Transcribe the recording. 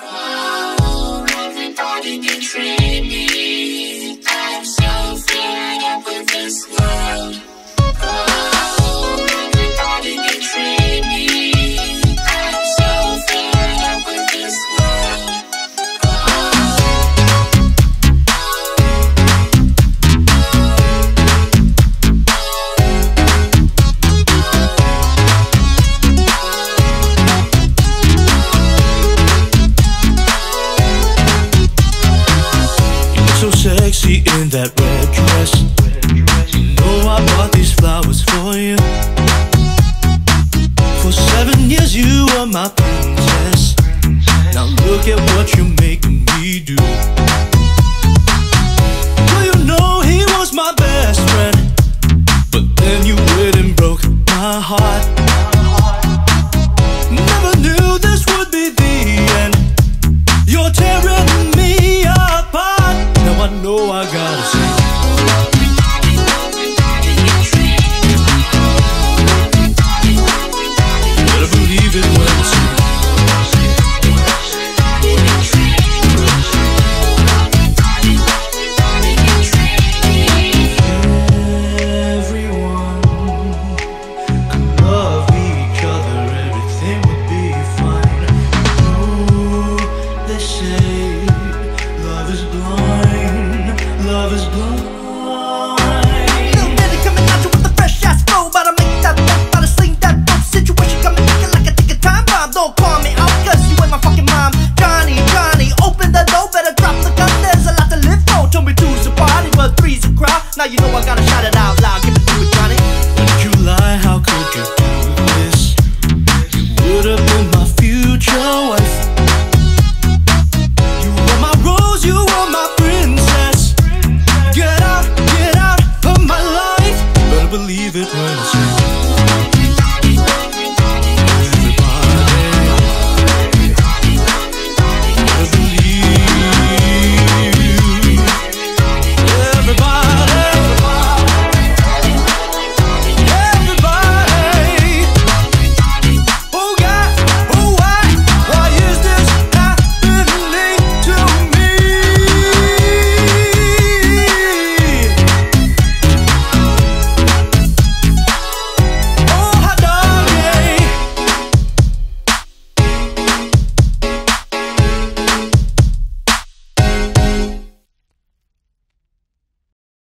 Oh, everybody betray me. I'm so fed up with this world. Oh, everybody betray me. I'm so fed up with this world. Sexy in that red dress. You know I bought these flowers for you. For 7 years you were my princess. Now look at what you're making me do.